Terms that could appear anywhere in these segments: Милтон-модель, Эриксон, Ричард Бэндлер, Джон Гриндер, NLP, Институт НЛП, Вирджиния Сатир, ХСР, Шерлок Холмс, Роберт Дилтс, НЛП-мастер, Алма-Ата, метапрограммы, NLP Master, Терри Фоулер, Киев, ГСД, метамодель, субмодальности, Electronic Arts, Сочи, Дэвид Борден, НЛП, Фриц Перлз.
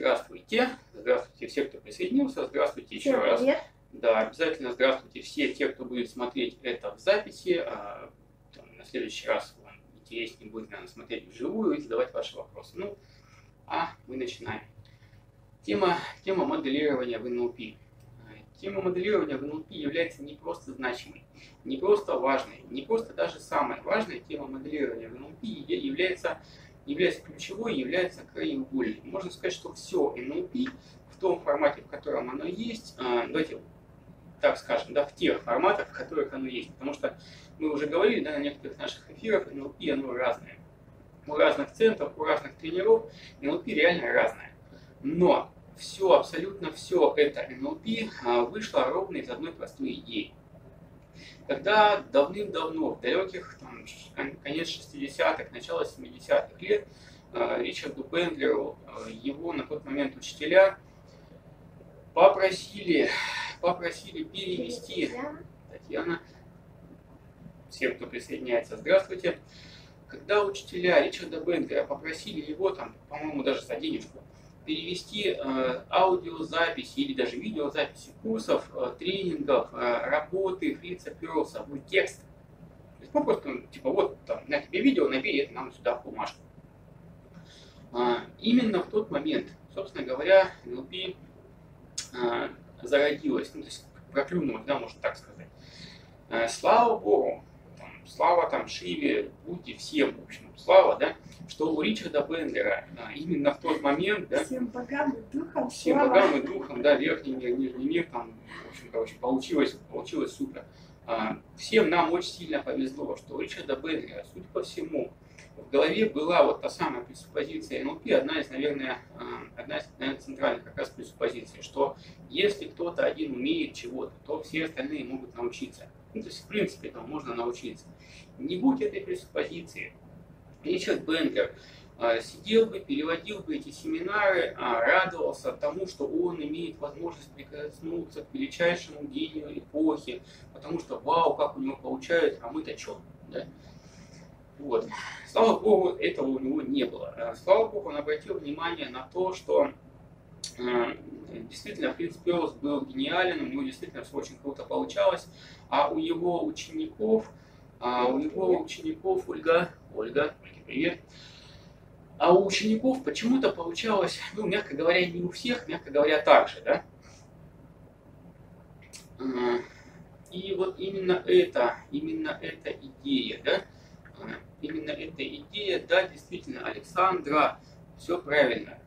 Здравствуйте. Здравствуйте все, кто присоединился. Здравствуйте еще раз. Привет. Да, обязательно здравствуйте все те, кто будет смотреть это в записи. На следующий раз вам интереснее будет, наверное, смотреть вживую и задавать ваши вопросы. Ну, а мы начинаем. Тема моделирования в НЛП. Тема моделирования в НЛП является не просто значимой, не просто важной, не просто даже самой важной. Тема моделирования в НЛП является ключевой, является краеугольной. Можно сказать, что все НЛП в том формате, в котором оно есть, давайте так скажем, да, в тех форматах, в которых оно есть. Потому что мы уже говорили, да, на некоторых наших эфирах, НЛП оно разное. У разных центров, у разных тренеров НЛП реально разное. Но все, абсолютно все это НЛП вышло ровно из одной простой идеи. Когда давным-давно, в далеких, там, конец 60-х, начало 70-х лет, Ричарду Бэндлеру, его на тот момент учителя, попросили перевести... Татьяна, всем, кто присоединяется, здравствуйте. Когда учителя Ричарда Бэндлера попросили его, там, по-моему, даже за денежку, перевести аудиозаписи или даже видеозаписи курсов, тренингов, работы Фрица Перлза в текст. То есть, ну, просто, типа, вот там, на тебе видео, набери это нам сюда в бумажку. Именно в тот момент, собственно говоря, NLP зародилась, ну, то есть проклюнулась, да, можно так сказать. Слава Богу, там, слава там Шиве, Будде, всем, в общем, слава, да, что у Ричарда Бэндлера именно в тот момент, да, всем богам и духом, всем богам и духом, да, верхний мир, нижний мир, там, в общем, короче, получилось супер. Всем нам очень сильно повезло, что у Ричарда Бэндлера, судя по всему, в голове была вот та самая пресуппозиция НЛП, одна из, наверное, центральных как раз пресуппозиций, что если кто-то один умеет чего-то, то все остальные могут научиться. Ну, то есть, в принципе, этому можно научиться. Не будь этой пресуппозиции, Ричард Бэндлер сидел бы, переводил бы эти семинары, радовался тому, что он имеет возможность прикоснуться к величайшему гению эпохи, потому что вау, как у него получается, а мы-то чё? Да? Вот. Слава Богу, этого у него не было. Слава Богу, он обратил внимание на то, что действительно Фриц Перлз был гениален, у него действительно все очень круто получалось, а у его учеников, Ольга, привет. А у учеников почему-то получалось, ну, мягко говоря, не у всех, мягко говоря, так же, да? И вот именно эта идея, да? Именно эта идея, да, действительно, Александра, все правильно.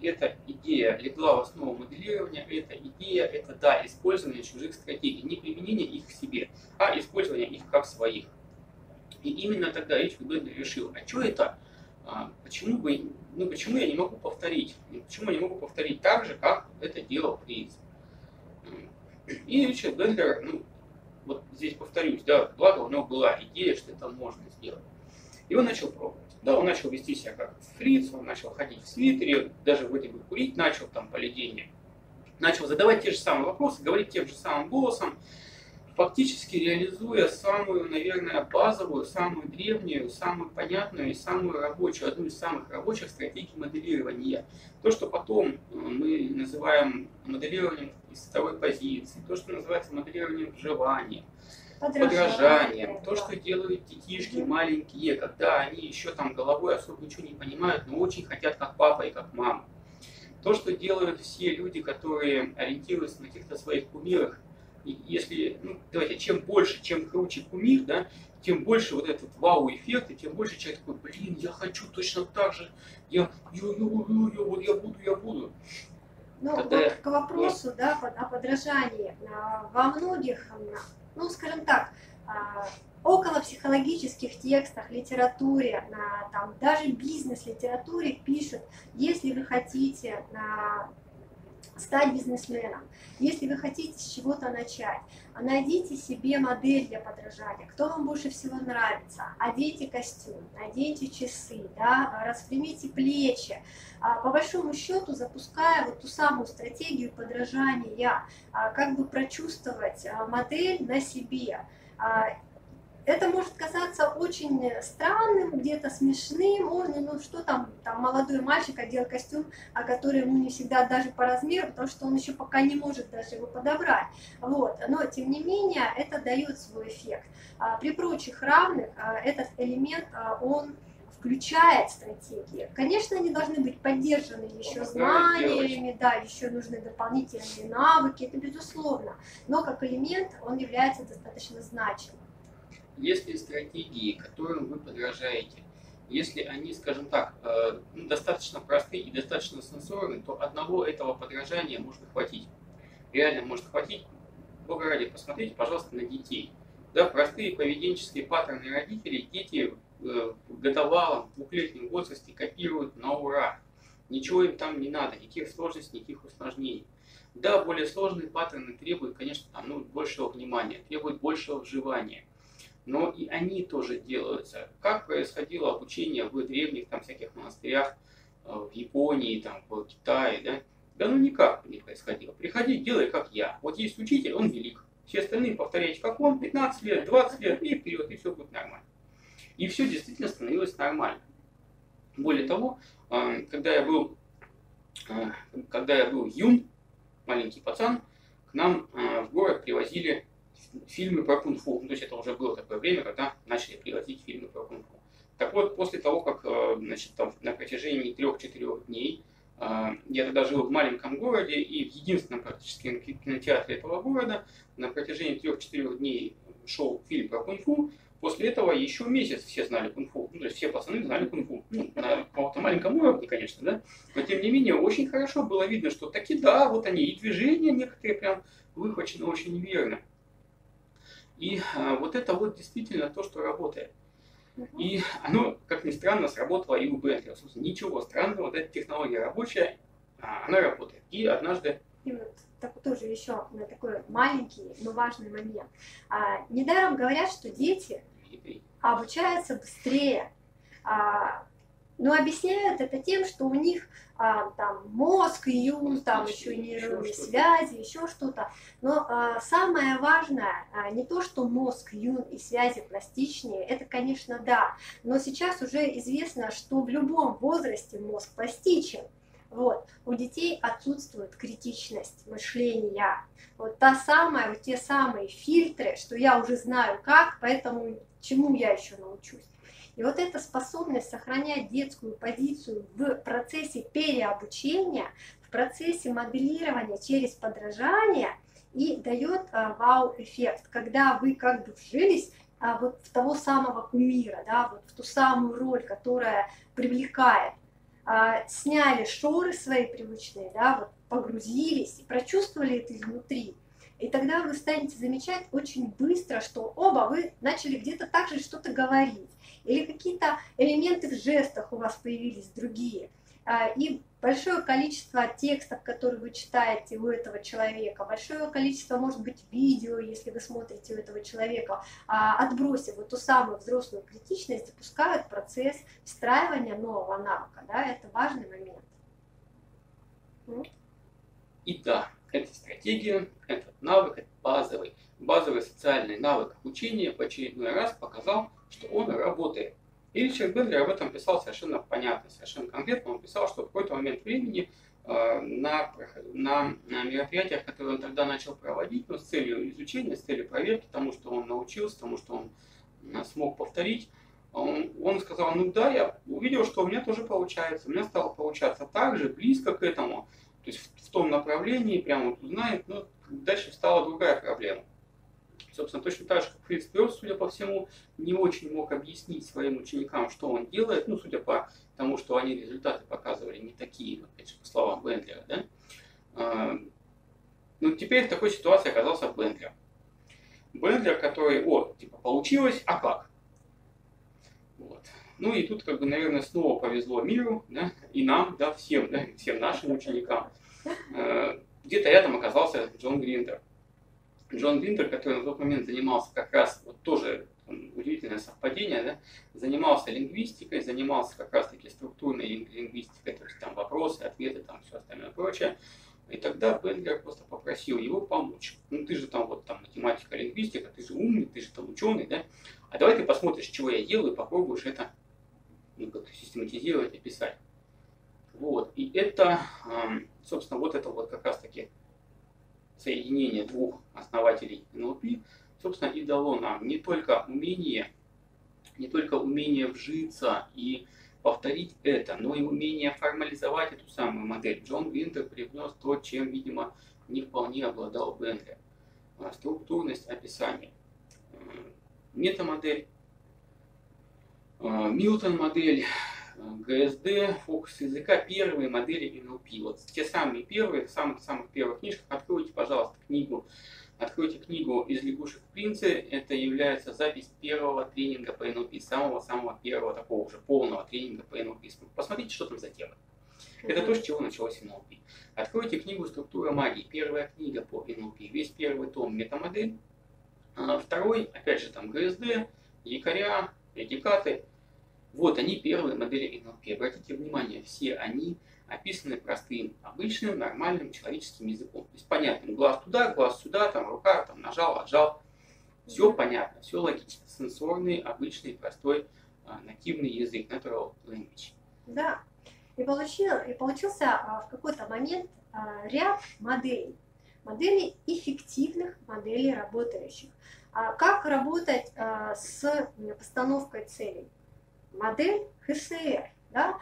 Эта идея легла в основу моделирования, эта идея, это, да, использование чужих стратегий, не применение их к себе, а использование их как своих. И именно тогда Ричард Бэндлер решил, а что это, почему я не могу повторить, так же, как это делал Фриц. И Ричард Бэндлер, ну, вот здесь повторюсь, да, благо у него была идея, что это можно сделать. И он начал пробовать. Да, он начал вести себя как Фриц, он начал ходить в свитере, даже вроде бы курить начал там поведение. Начал задавать те же самые вопросы, говорить тем же самым голосом, фактически реализуя самую, наверное, базовую, самую древнюю, самую понятную и самую рабочую, одну из самых рабочих стратегий моделирования. То, что потом мы называем моделированием из второй позиции, то, что называется моделированием вживания, подражанием, то, что делают детишки маленькие, когда они еще там головой особо ничего не понимают, но очень хотят как папа и как мама. То, что делают все люди, которые ориентируются на каких-то своих кумирах. И если, ну, давайте, чем больше, чем круче кумир, да, тем больше вот этот вау-эффект, и тем больше человек такой, блин, я хочу точно так же, я буду. Ну, тогда вот к вопросу, да, о подражании. Во многих, ну, скажем так, около психологических текстах, литературе, там, даже бизнес-литературе пишут, если вы хотите стать бизнесменом, если вы хотите с чего-то начать, найдите себе модель для подражания, кто вам больше всего нравится, оденьте костюм, наденьте часы, да, распрямите плечи, по большому счету запуская вот ту самую стратегию подражания, как бы прочувствовать модель на себе. Это может казаться очень странным, где-то смешным, ну что там, молодой мальчик одел костюм, который ему не всегда даже по размеру, потому что он еще пока не может даже его подобрать. Вот. Но тем не менее это дает свой эффект. При прочих равных этот элемент, он включает стратегии. Конечно, они должны быть поддержаны еще знаниями, да, еще нужны дополнительные навыки, это безусловно. Но как элемент он является достаточно значимым. Если стратегии, которым вы подражаете, если они, скажем так, достаточно просты и достаточно сенсорны, то одного этого подражания может хватить. Реально может хватить. Бога ради, посмотрите, пожалуйста, на детей. Да, простые поведенческие паттерны родителей, дети в годовалом, двухлетнем возрасте копируют на ура. Ничего им там не надо, никаких сложностей, никаких усложнений. Да, более сложные паттерны требуют, конечно, большего внимания, требуют большего вживания. Но и они тоже делаются. Как происходило обучение в древних всяких монастырях, в Японии, в Китае, да? Да ну никак не происходило. Приходи, делай как я. Вот есть учитель, он велик. Все остальные повторяйте как он, 15 лет, 20 лет, и вперед, и все будет нормально. И все действительно становилось нормально. Более того, когда я был юн, маленький пацан, к нам в город привозили фильмы про кунг-фу. То есть это уже было такое время, когда начали привозить фильмы про кунг-фу. Так вот, после того, как на протяжении 3-4 дней, я тогда жил в маленьком городе, и в единственном практически кинотеатре этого города на протяжении 3-4 дней шел фильм про кунг-фу. После этого еще месяц все знали кунг-фу. Ну, то есть все пацаны знали кунг-фу. Ну, на каком-то маленьком уровне, конечно, да. Но тем не менее, очень хорошо было видно, что таки да, вот они, и движения некоторые прям выхвачены очень верно. И вот это вот действительно то, что работает. И оно, как ни странно, сработало и у Бэндлера. Собственно, ничего странного, вот эта технология рабочая, она работает. И однажды... Тоже еще на такой маленький, но важный момент. Недаром говорят, что дети обучаются быстрее. Но объясняют это тем, что у них мозг, ум, еще нейронные связи, еще что-то. Но самое важное не то, что мозг, ум и связи пластичнее, это, конечно, да. Но сейчас уже известно, что в любом возрасте мозг пластичен. Вот. У детей отсутствует критичность мышления. Вот те самые фильтры, что я уже знаю как, поэтому чему я еще научусь. И вот эта способность сохранять детскую позицию в процессе переобучения, в процессе моделирования через подражание и дает вау-эффект, когда вы как бы вжились вот в того самого кумира, да, вот в ту самую роль, которая привлекает. Сняли шоры свои привычные, да, вот погрузились и прочувствовали это изнутри. И тогда вы станете замечать очень быстро, что оба вы начали где-то так же что-то говорить. Или какие-то элементы в жестах у вас появились другие. И большое количество текстов, которые вы читаете у этого человека, большое количество, может быть, видео, если вы смотрите у этого человека, отбросив вот ту самую взрослую критичность, запускают процесс встраивания нового навыка. Да? Это важный момент. И да, это стратегия, этот навык, это базовый социальный навык обучения в очередной раз показал, что он работает. И Ричард Бэндлер об этом писал совершенно понятно, совершенно конкретно. Он писал, что в какой-то момент времени на мероприятиях, которые он тогда начал проводить, но с целью изучения, с целью проверки тому, что он научился, тому, что он смог повторить, он сказал, ну да, я увидел, что у меня тоже получается. У меня стало получаться так же, близко к этому, то есть в том направлении, прямо вот узнает, но дальше встала другая проблема. Собственно, точно так же, как Фриц Перлз, судя по всему, не очень мог объяснить своим ученикам, что он делает, ну, судя по тому, что они результаты показывали не такие, опять же, по словам Бэндлера, да? Ну, теперь в такой ситуации оказался Бэндлер. Бэндлер, который, получилось, а как? Вот. Ну, и тут, наверное, снова повезло миру, да, и нам, да, всем нашим ученикам. Где-то рядом оказался Джон Гриндер. Джон Гриндер, который на тот момент занимался как раз, вот тоже удивительное совпадение, да, занимался лингвистикой, занимался как раз-таки структурной лингвистикой, то есть вопросы, ответы, все остальное прочее. И тогда Бэндлер просто попросил его помочь. Ну ты же математика, лингвистика, ты же умный, ты же ученый, да? А давай ты посмотришь, чего я делаю, и попробуешь это ну, как-то систематизировать, описать. Вот. И это, собственно, вот это вот как раз-таки соединение двух основателей НЛП, собственно, и дало нам не только умение вжиться и повторить это, но и умение формализовать эту самую модель. Джон Гриндер привнес то, чем, видимо, не вполне обладал Бэндлер. Структурность описания. Метамодель, Милтон-модель, ГСД, фокус языка, первые модели NLP. Вот те самые первые, в самых-самых первых книжках. Откройте, пожалуйста, книгу. Откройте книгу «Из лягушек в принцы». Это является запись первого тренинга по NLP, самого-самого первого такого уже полного тренинга по NLP. Посмотрите, что там за тема. Это то, с чего началось NLP. Откройте книгу «Структура магии». Первая книга по NLP. Весь первый том метамодель. Второй, опять же, там ГСД, якоря, предикаты. Вот они, первые модели НЛП. Обратите внимание, все они описаны простым, обычным, нормальным человеческим языком. То есть понятным. Глаз туда, глаз сюда, там рука, там нажал, отжал. Все понятно, все логично. Сенсорный, обычный, простой, нативный язык, natural language. Да. И получился в какой-то момент ряд моделей. Моделей эффективных, моделей работающих. Как работать с постановкой целей? Модель ХСР. Да?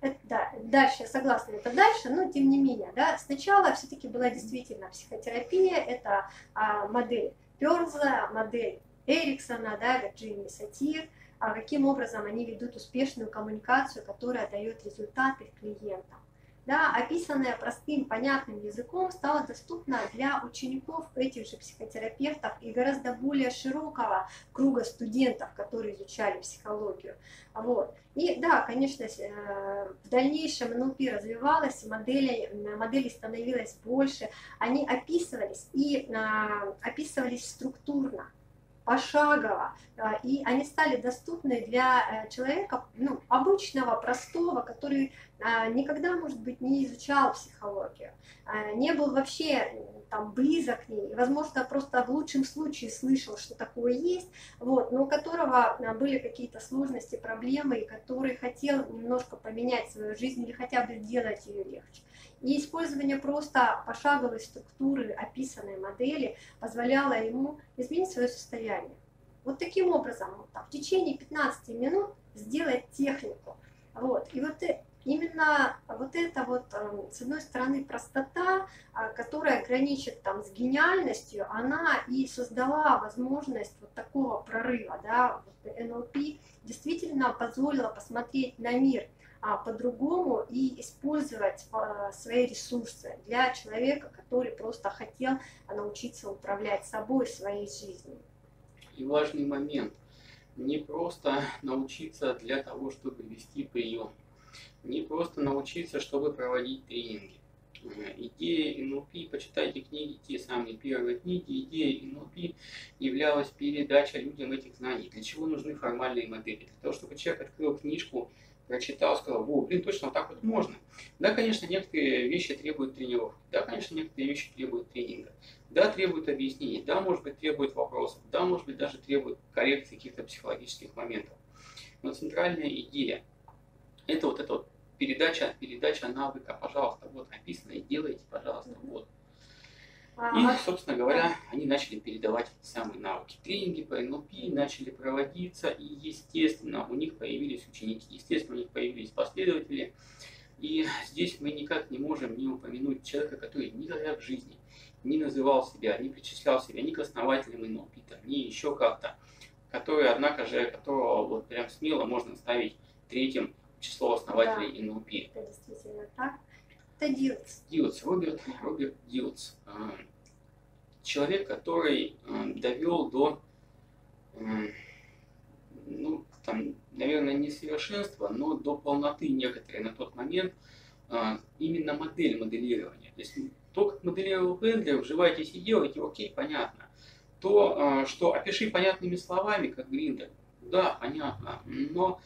Дальше, я согласна, это дальше, но тем не менее. Да? Сначала все-таки была действительно психотерапия, это модель Перлза, модель Эриксона, да, Вирджинии Сатир. Каким образом они ведут успешную коммуникацию, которая дает результаты клиентам. Да, описанное простым, понятным языком стало доступно для учеников этих же психотерапевтов и гораздо более широкого круга студентов, которые изучали психологию. Вот. И да, конечно, в дальнейшем НЛП развивалась, моделей становилось больше, они описывались и описывались структурно, пошагово, и они стали доступны для человека, ну, обычного, простого, который никогда, может быть, не изучал психологию, не был вообще там близок к ней, возможно, просто в лучшем случае слышал, что такое есть, вот, но у которого были какие-то сложности, проблемы, и который хотел немножко поменять свою жизнь или хотя бы делать ее легче. И использование просто пошаговой структуры описанной модели позволяло ему изменить свое состояние. Вот таким образом, вот так, в течение 15 минут сделать технику. Вот. И вот именно вот это вот, с одной стороны, простота, которая граничит там с гениальностью, она и создала возможность вот такого прорыва. Да? Вот НЛП действительно позволила посмотреть на мир по-другому и использовать свои ресурсы для человека, который просто хотел научиться управлять собой, своей жизнью. И важный момент. Не просто научиться для того, чтобы вести прием. Не просто научиться, чтобы проводить тренинги. Идея НЛП, почитайте книги, те самые первые книги, идея НЛП являлась передача людям этих знаний. Для чего нужны формальные модели? Для того, чтобы человек открыл книжку, прочитал, сказал, о, блин, точно так вот можно. Да, конечно, некоторые вещи требуют тренировки, да, конечно, некоторые вещи требуют тренинга, да, требуют объяснений, да, может быть, требуют вопросов, да, может быть, даже требуют коррекции каких-то психологических моментов. Но центральная идея – это вот эта вот передача навыка, пожалуйста, вот описано, и делайте, пожалуйста, вот. И, собственно говоря, они начали передавать эти самые навыки. Тренинги по НЛП начали проводиться, и, естественно, у них появились ученики, естественно, у них появились последователи. И здесь мы никак не можем не упомянуть человека, который никогда в жизни не называл себя, не причислял себя ни к основателям НЛП, ни еще как-то, который, однако же, которого вот прям смело можно ставить третьим число основателей НЛП. Да, это действительно так. Дилтс. Роберт Дилтс. Человек, который довел до, ну, там, наверное, несовершенства, но до полноты некоторые на тот момент именно модель моделирования. То есть то, как моделировал Бэндлер, вживайтесь и делайте, окей, понятно. То, что опиши понятными словами, как Гриндер, да, понятно, но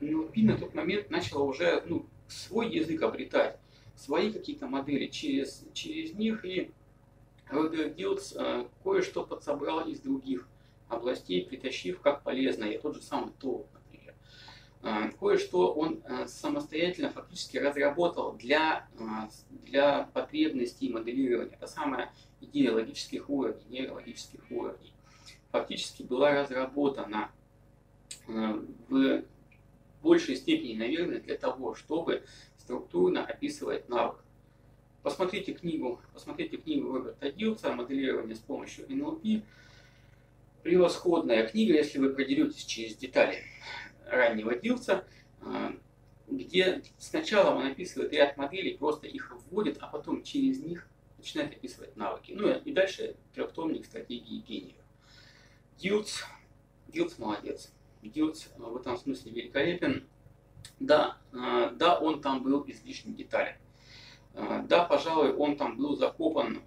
NLP на тот момент начало уже, ну, свой язык обретать, свои какие-то модели через них, и Роберт Дилтс кое-что подсобрал из других областей, притащив как полезное, тот же самый ТО, например. Кое-что он самостоятельно фактически разработал для потребностей моделирования. Это самая идея логических уровней, нейрологических уровней. Фактически была разработана в большей степени, наверное, для того, чтобы структурно описывать навык. Посмотрите книгу Роберта Дилтса «Моделирование с помощью НЛП». Превосходная книга, если вы продеретесь через детали раннего Дилтса, где сначала он описывает ряд моделей, просто их вводит, а потом через них начинает описывать навыки. Ну и дальше трехтомник «Стратегии гениев». Дилтс молодец. Дилтс в этом смысле великолепен. Да, он там был излишне детален. Да, пожалуй, он там был закопан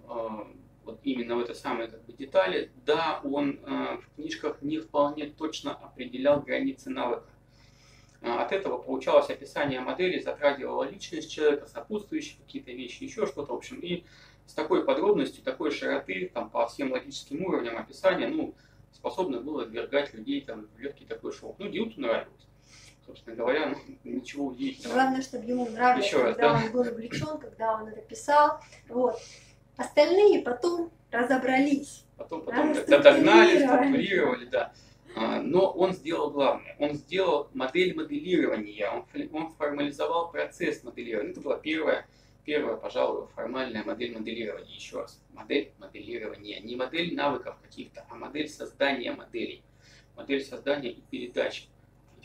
вот именно в этой самой детали. Да, он в книжках не вполне точно определял границы навыка. От этого получалось описание модели, затрагивало личность человека, сопутствующие какие-то вещи, еще что-то. В общем, и с такой подробностью, такой широты, там, по всем логическим уровням описания, ну, способно было ввергать людей там, в легкий такой шок. Ну, Дилтсу нравилось. Собственно говоря, ничего удивительного. Главное, чтобы ему нравилось, он был увлечен, когда он это писал. Вот. Остальные потом разобрались. Потом догнали, структурировали, да. Но он сделал главное. Он сделал модель моделирования, он формализовал процесс моделирования. Это была первая, пожалуй, формальная модель моделирования. Еще раз, модель моделирования. Не модель навыков каких-то, а модель создания моделей. Модель создания и передачи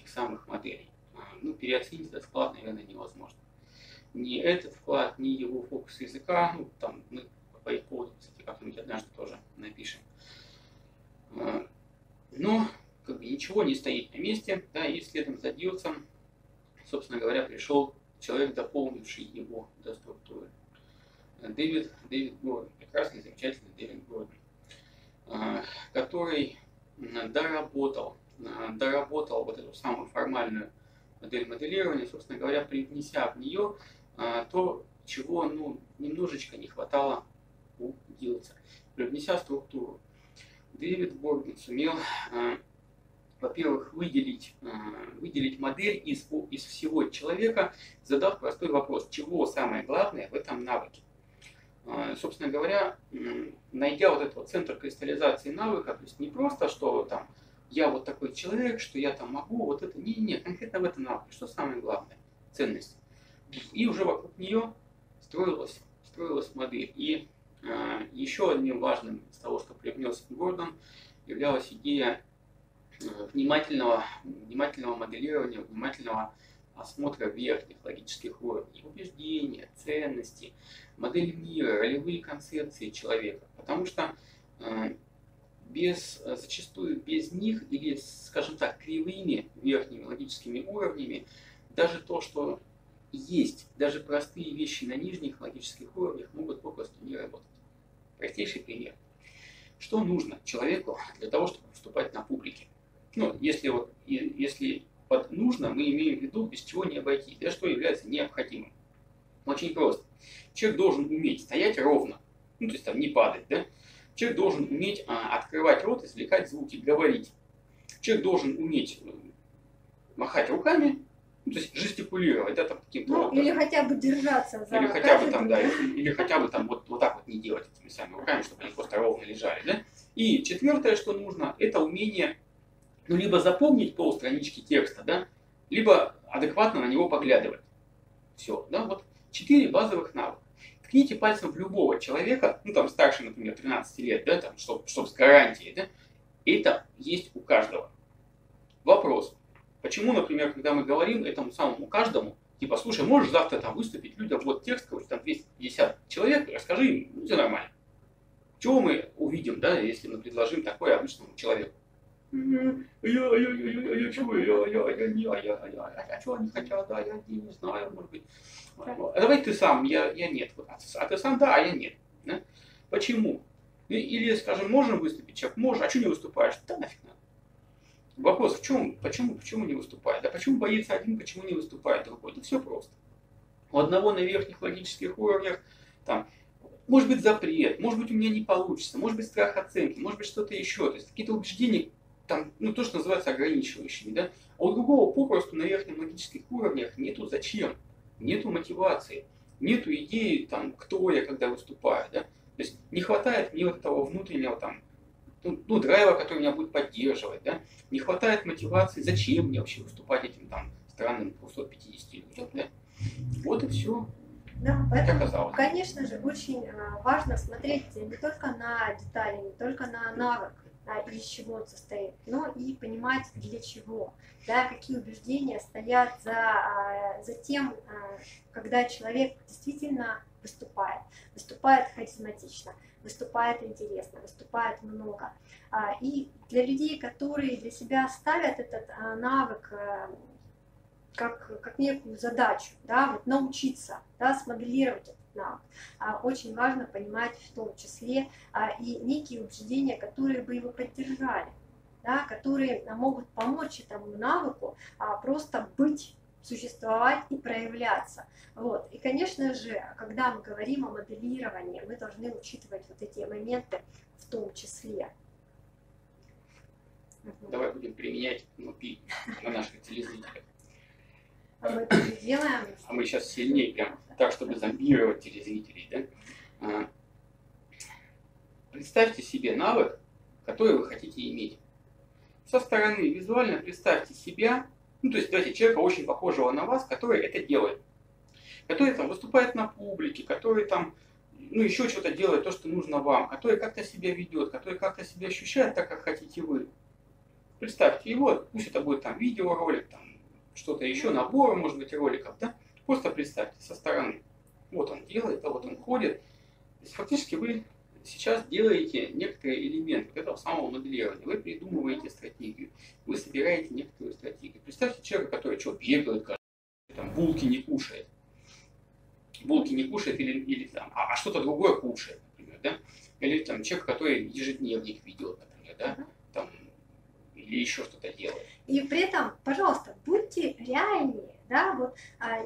самых моделей. Ну, переоценить этот вклад, наверное, невозможно. Ни этот вклад, ни его фокус языка, ну, там мы по их поводу, кстати, как-нибудь однажды тоже напишем. Но как бы ничего не стоит на месте, да, и следом за Дилтсом, собственно говоря, пришел человек, дополнивший его до структуры. Дэвид Борден, прекрасный, замечательный Дэвид Борден, который доработал вот эту самую формальную модель моделирования, собственно говоря, привнеся в нее то, чего ну, немножечко не хватало у Дилтса. Привнеся структуру, Дэвид Борден сумел, во-первых, выделить модель из всего человека, задав простой вопрос, чего самое главное в этом навыке. Собственно говоря, найдя вот этот центр кристаллизации навыка, то есть не просто, что там я вот такой человек, что я там могу, вот это, не-не, конкретно в этом навыке, что самое главное, ценность. И уже вокруг нее строилась модель. И еще одним важным из того, что привнес Борден, являлась идея внимательного моделирования, внимательного осмотра верхних логических уровней, убеждения, ценности, модель мира, ролевые концепции человека. Потому что зачастую без них, или, скажем так, кривыми верхними логическими уровнями, даже то, что есть, даже простые вещи на нижних логических уровнях могут попросту не работать. Простейший пример. Что нужно человеку для того, чтобы выступать на публике? Ну, если под нужно, мы имеем в виду, без чего не обойтись, да, что является необходимым. Очень просто. Человек должен уметь стоять ровно, ну, то есть там не падать, да? Человек должен уметь открывать рот, извлекать звуки, говорить. Человек должен уметь махать руками, ну, то есть жестикулировать, да, там каким-то образом. Или хотя бы держаться за Или хотя бы там вот так вот не делать этими самыми руками, чтобы они просто ровно лежали, да. И четвертое, что нужно, это умение, ну, либо запомнить полстранички текста, да, либо адекватно на него поглядывать. Все, да, вот 4 базовых навыка. Ткните пальцем в любого человека, ну там старше, например, 13 лет, да, там, чтоб с гарантией, да, это есть у каждого. Вопрос, почему, например, когда мы говорим этому самому каждому, типа, слушай, можешь завтра там выступить людям, вот текст, короче, там 250 человек, расскажи им, ну, все нормально. Чего мы увидим, да, если мы предложим такое обычному человеку? А что они хотят, да, я не знаю, может быть. А давай ты сам, я нет. А ты сам, да, а я нет. Да? Почему? Или, скажем, можем выступить? Человек, можешь, а что не выступаешь? Да нафиг надо. Вопрос в чем? Почему не выступает? Да почему боится один, почему не выступает другой? Да все просто. У одного на верхних логических уровнях там Может быть запрет, может быть у меня не получится, может быть страх оценки, может быть что-то еще. То есть какие-то убеждения, там, ну то, что называется ограничивающими. Да? А у другого попросту на верхних логических уровнях нету зачем, нету мотивации, нету идеи, там, кто я, когда выступаю. Да? То есть не хватает мне вот этого внутреннего там, ну, драйва, который меня будет поддерживать. Да? Не хватает мотивации, зачем мне вообще выступать этим там, странным 250 людям. Да? Вот и все. Да, поэтому, конечно же, очень важно смотреть не только на детали, не только на навык, из чего он состоит, но и понимать, для чего, да, какие убеждения стоят за тем, когда человек действительно выступает. Выступает харизматично, выступает интересно, выступает много. И для людей, которые для себя ставят этот навык, как некую задачу, да, вот научиться, да, смоделировать этот навык. Очень важно понимать в том числе и некие убеждения, которые бы его поддержали, да, которые могут помочь этому навыку просто быть, существовать и проявляться. Вот. И, конечно же, когда мы говорим о моделировании, мы должны учитывать вот эти моменты в том числе. Давай будем применять NLP на наших телезрителях. А мы это же делаем. А мы сейчас сильнее, прям так, чтобы зомбировать телезрителей. Да? Представьте себе навык, который вы хотите иметь. Со стороны визуально представьте себя, ну то есть давайте человека, очень похожего на вас, который это делает. Который там выступает на публике, который там, ну еще что-то делает, то, что нужно вам. Который как-то себя ведет, который как-то себя ощущает так, как хотите вы. Представьте его, пусть это будет там видеоролик, там, что-то еще, набор, может быть, роликов, да? Просто представьте со стороны. Вот он делает, а вот он ходит. То есть, фактически вы сейчас делаете некоторые элементы вот этого самого моделирования. Вы придумываете стратегию, вы собираете некоторую стратегию. Представьте человека, который что, бегает, там, булки не кушает. Булки не кушает или там, а что-то другое кушает, например, да? Или там человек, который ежедневник ведет, например, да? Там, или еще что-то делает. И при этом, пожалуйста, будьте реальнее, да, вот,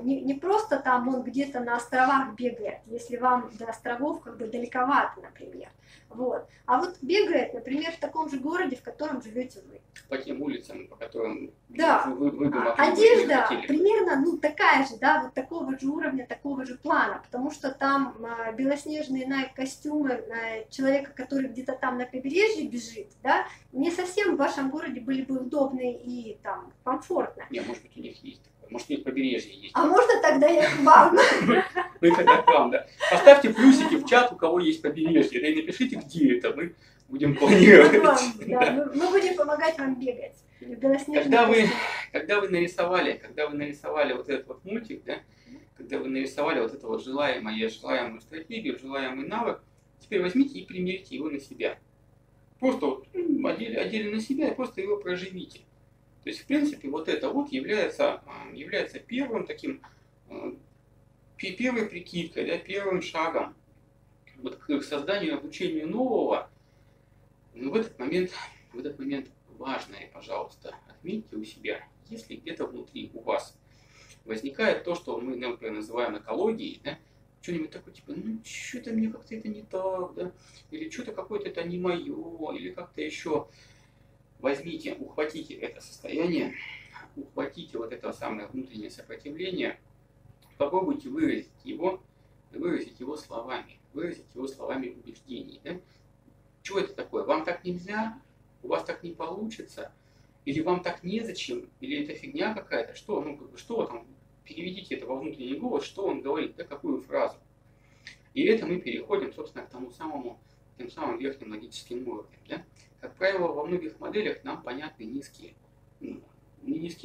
не просто там он где-то на островах бегает, если вам до островов как бы далековато, например, вот, а вот бегает, например, в таком же городе, в котором живете вы. По тем улицам, по которым да. вы бы могли, одежда вы примерно, ну, такая же, да, вот такого же уровня, такого же плана, потому что там белоснежные найк-костюмы человека, который где-то там на побережье бежит, да, не совсем в вашем городе были бы удобны и там комфортно. Нет, может быть, у них есть такое, может, у них побережье есть. А можно тогда я к вам? Ну, тогда к вам, да. Поставьте плюсики в чат, у кого есть побережье, да и напишите, где это, мы будем планировать. Мы будем помогать вам бегать. Когда вы нарисовали вот этот вот мультик, да, когда вы нарисовали вот это вот желаемую стратегию, желаемый навык, теперь возьмите и примерьте его на себя. Просто вот одели на себя и просто его проживите. То есть, в принципе, вот это вот является первым таким, первой прикидкой, да, первым шагом вот к созданию и обучению нового. Но в этот момент важное, пожалуйста, отметьте у себя, если где-то внутри у вас возникает то, что мы, например, называем экологией, да, что-нибудь такое, типа, ну, что-то мне как-то это не так, да, или что-то какое-то это не мое, или как-то еще. Возьмите, ухватите это состояние, ухватите вот это самое внутреннее сопротивление, попробуйте выразить его словами, убеждений. Да? Что это такое? Вам так нельзя? У вас так не получится? Или вам так незачем? Или это фигня какая-то? Что, ну, как бы, что там? Переведите это во внутренний голос, что он говорит, да, какую фразу. И это мы переходим, собственно, к тому самому, тем самым верхним логическим уровнем. Да? Как правило, во многих моделях нам понятны низкие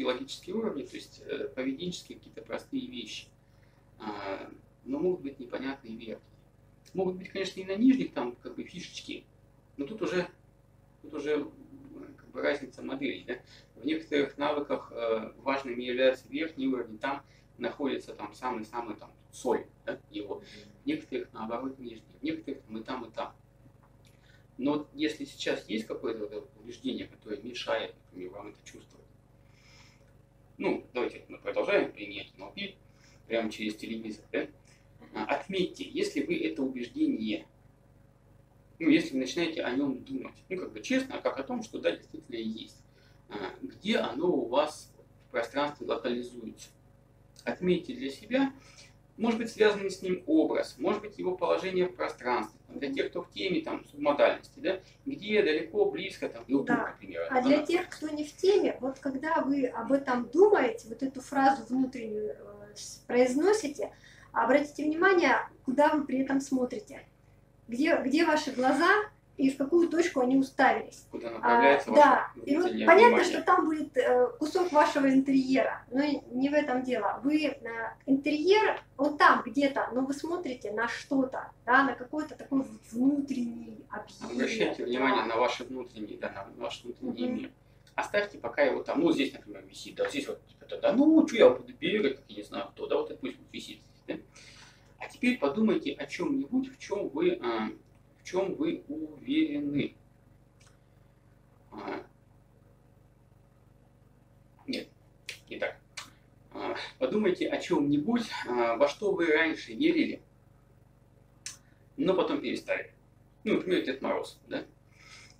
логические уровни, то есть поведенческие какие-то простые вещи, но могут быть непонятные верхние. Могут быть, конечно, и на нижних там как бы фишечки, но тут уже как бы разница моделей. Да? В некоторых навыках важными являются верхние уровни, там находится там самый-самый там соль, да, его. В некоторых наоборот нижние, в некоторых там и там и там. Но если сейчас есть какое-то убеждение, которое мешает, например, вам это чувствовать. Ну, давайте мы продолжаем применять NLP прямо через телевизор, да? Отметьте, если вы это убеждение, ну, если вы начинаете о нем думать, ну, как бы честно, как о том, что да, действительно есть, где оно у вас в пространстве локализуется. Отметьте для себя, может быть, связанный с ним образ, может быть, его положение в пространстве, для тех, кто в теме, там, субмодальности, да, где далеко, близко, там, ну, да. Например. А для тех, кто не в теме, вот когда вы об этом думаете, вот эту фразу внутреннюю произносите, обратите внимание, куда вы при этом смотрите, где ваши глаза и в какую точку они уставились. Куда направляется ваше и вот понятно, внимание. Что там будет кусок вашего интерьера, но не в этом дело. Вы интерьер, он там где-то, но вы смотрите на что-то, да, на какой-то такой вот внутренний объект. Обращайте внимание на ваш внутренний, да, на ваш внутренний мир. Оставьте пока его там, ну здесь, например, висит, да, здесь вот, да, ну, что я буду бегать, я не знаю кто, да, вот это пусть висит. Да? А теперь подумайте о чем-нибудь, в чем вы уверены. Подумайте о чем-нибудь, во что вы раньше верили, но потом перестали. Ну, например, Дед Мороз, да?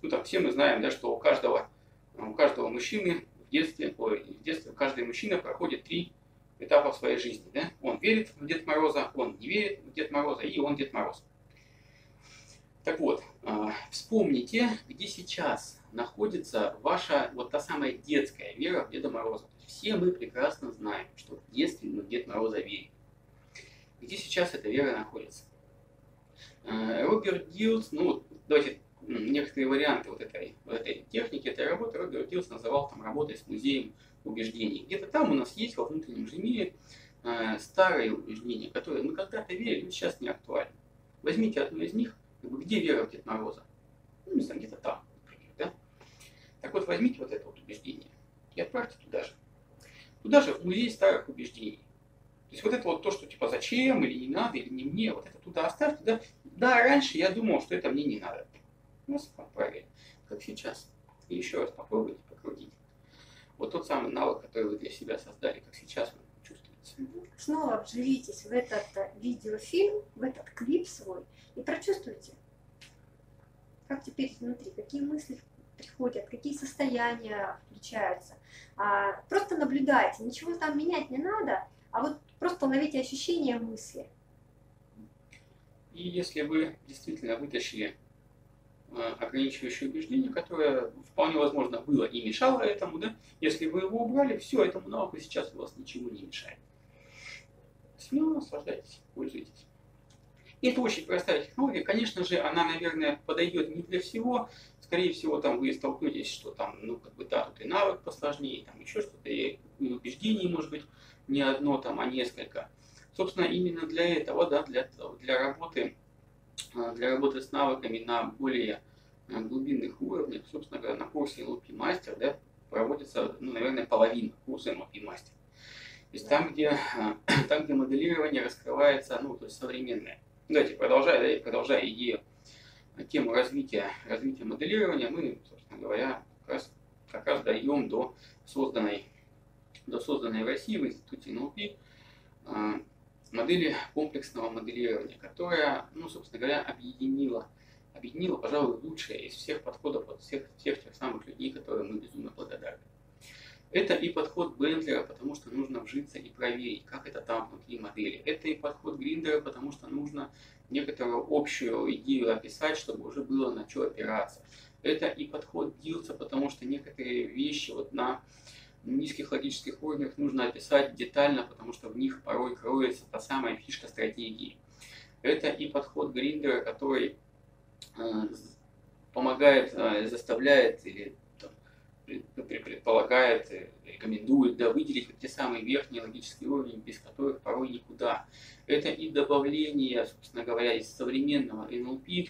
Ну, там все мы знаем, да, что у каждого мужчины каждый мужчина проходит 3 этапа в своей жизни. Да? Он верит в Деда Мороза, он не верит в Деда Мороза, и он Дед Мороз. Так вот, вспомните, где сейчас находится ваша вот та самая детская вера в Деда Мороза. Все мы прекрасно знаем, что в детстве мы в Деда Мороза верим. Где сейчас эта вера находится? Роберт Дилтс, ну, давайте некоторые варианты вот этой техники, этой работы Роберт Дилтс называл там работой с музеем убеждений. Где-то там у нас есть во внутреннем же мире старые убеждения, которые мы когда-то верили, но сейчас не актуальны. Возьмите одну из них, где вера в Деда Мороза? Ну, не знаю, где-то там, например, да? Так вот, возьмите вот это вот убеждение и отправьте туда же. Туда же, в музей старых убеждений. То есть вот это вот то, что типа зачем, или не надо, или не мне, вот это туда оставьте, да? Да, раньше я думал, что это мне не надо. Нас отправили, как сейчас. И еще раз попробуйте покрутить. Вот тот самый навык, который вы для себя создали, как сейчас он чувствуется. Снова вживитесь в этот видеофильм, в этот клип свой и прочувствуйте, как теперь внутри, какие мысли приходят, какие состояния включаются. Просто наблюдайте, ничего там менять не надо, а вот просто ловите ощущения мысли. И если вы действительно вытащили ограничивающее убеждение, которое вполне возможно было и мешало этому, да? Если вы его убрали, все, этому навыку сейчас у вас ничего не мешает. Смело наслаждайтесь, пользуйтесь. И это очень простая технология, конечно же, она, наверное, подойдет не для всего. Скорее всего, там вы столкнетесь, что там, ну, как бы, да, тут и навык посложнее, там еще что-то, и убеждений, может быть, не одно, там, а несколько. Собственно, именно для этого, да, для работы с навыками на более глубинных уровнях, собственно говоря, на курсе NLP Master, да, проводится, ну, наверное, половина курса NLP Master. То есть там, где моделирование раскрывается, ну, то есть современное. Давайте, продолжая идею, тему развития моделирования, мы, собственно говоря, как раз даем до созданной в России в Институте НЛП модели комплексного моделирования, которая, ну, собственно говоря, объединила, пожалуй, лучшее из всех подходов от всех тех самых людей, которые мы безумно благодарны. Это и подход Бэндлера, потому что нужно вжиться и проверить, как это там внутри модели. Это и подход Гриндера, потому что нужно некоторую общую идею описать, чтобы уже было на что опираться. Это и подход Дилтса, потому что некоторые вещи вот на низких логических уровнях нужно описать детально, потому что в них порой кроется та самая фишка стратегии. Это и подход Гриндера, который помогает, заставляет или там, предполагает, рекомендует, да, выделить вот те самые верхние логические уровни, без которых порой никуда. Это и добавление, собственно говоря, из современного NLP,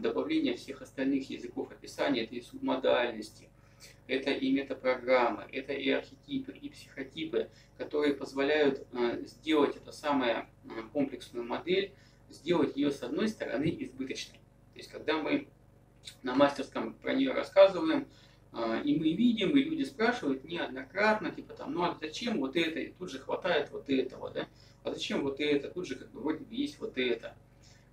добавление всех остальных языков описания, это и субмодальности. Это и метапрограммы, это и архетипы, и психотипы, которые позволяют сделать эту самую комплексную модель, сделать ее, с одной стороны, избыточной. То есть, когда мы на мастерском про нее рассказываем, и мы видим, и люди спрашивают неоднократно, типа там, ну а зачем вот это, и тут же хватает вот этого, да? А а зачем вот это, тут же как бы вроде бы есть вот это.